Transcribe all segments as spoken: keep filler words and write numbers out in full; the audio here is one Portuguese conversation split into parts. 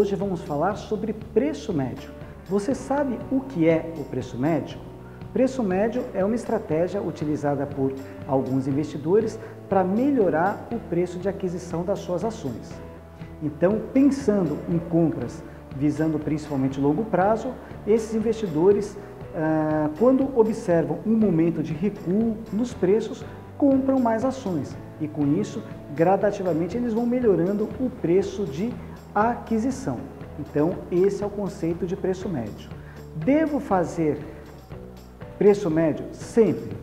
Hoje vamos falar sobre preço médio. Você sabe o que é o preço médio? Preço médio é uma estratégia utilizada por alguns investidores para melhorar o preço de aquisição das suas ações. Então, pensando em compras visando principalmente longo prazo, esses investidores, quando observam um momento de recuo nos preços, compram mais ações e, com isso, gradativamente eles vão melhorando o preço de aquisição. Então, esse é o conceito de preço médio. Devo fazer preço médio? Sempre.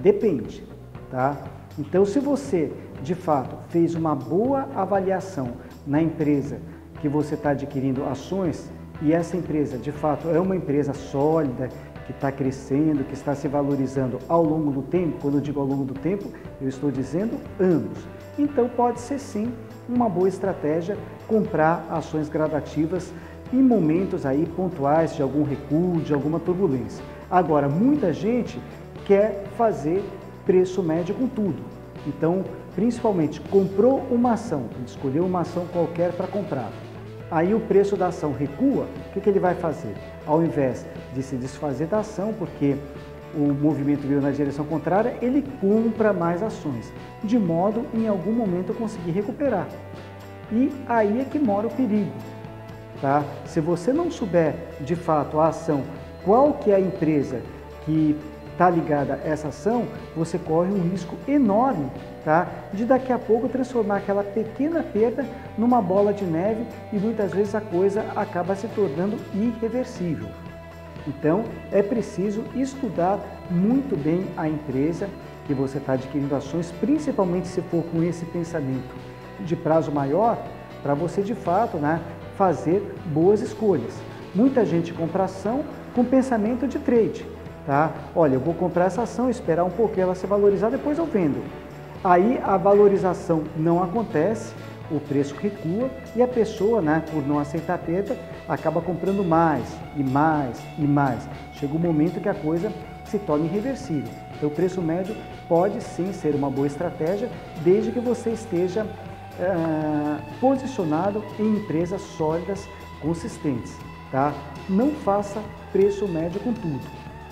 Depende, tá? Então, se você, de fato, fez uma boa avaliação na empresa que você está adquirindo ações e essa empresa, de fato, é uma empresa sólida, que está crescendo, que está se valorizando ao longo do tempo, quando eu digo ao longo do tempo, eu estou dizendo anos. Então, pode ser sim uma boa estratégia comprar ações gradativas em momentos aí pontuais de algum recuo, de alguma turbulência. Agora, muita gente quer fazer preço médio com tudo. Então, principalmente, comprou uma ação, escolheu uma ação qualquer para comprar. Aí o preço da ação recua, o que, que ele vai fazer? Ao invés de se desfazer da ação, porque o movimento veio na direção contrária, ele compra mais ações, de modo em algum momento conseguir recuperar. E aí é que mora o perigo, tá? Se você não souber, de fato, a ação, qual que é a empresa que está ligada a essa ação, você corre um risco enorme, tá? De daqui a pouco transformar aquela pequena perda numa bola de neve e muitas vezes a coisa acaba se tornando irreversível. Então, é preciso estudar muito bem a empresa que você está adquirindo ações, principalmente se for com esse pensamento de prazo maior, para você de fato, né, fazer boas escolhas. Muita gente compra ação com pensamento de trade, tá? Olha, eu vou comprar essa ação, esperar um pouco ela se valorizar, depois eu vendo. Aí a valorização não acontece, o preço recua e a pessoa, né, por não aceitar a perda, acaba comprando mais e mais e mais. Chega um momento que a coisa se torna irreversível. Então o preço médio pode sim ser uma boa estratégia, desde que você esteja ah, posicionado em empresas sólidas, consistentes, tá? Não faça preço médio com tudo,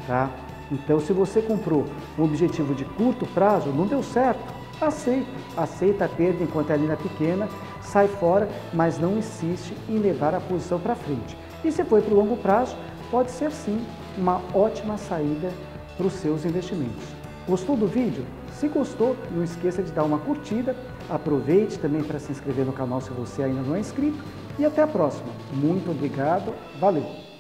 tá? Então, se você comprou um objetivo de curto prazo, não deu certo, aceita. Aceita a perda enquanto ela ainda é pequena, sai fora, mas não insiste em levar a posição para frente. E se for para o longo prazo, pode ser sim uma ótima saída para os seus investimentos. Gostou do vídeo? Se gostou, não esqueça de dar uma curtida, aproveite também para se inscrever no canal se você ainda não é inscrito e até a próxima. Muito obrigado, valeu!